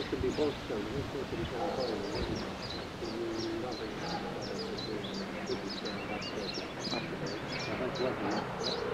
things could be both shown. These things could be kind of funny. Nothing. That's good.